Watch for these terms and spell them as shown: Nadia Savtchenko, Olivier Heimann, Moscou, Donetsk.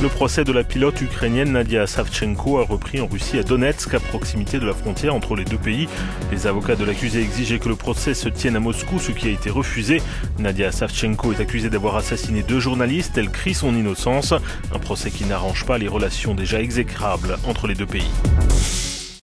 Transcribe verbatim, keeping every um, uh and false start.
Le procès de la pilote ukrainienne Nadia Savtchenko a repris en Russie à Donetsk, à proximité de la frontière entre les deux pays. Les avocats de l'accusée exigeaient que le procès se tienne à Moscou, ce qui a été refusé. Nadia Savtchenko est accusée d'avoir assassiné deux journalistes. Elle crie son innocence. Un procès qui n'arrange pas les relations déjà exécrables entre les deux pays.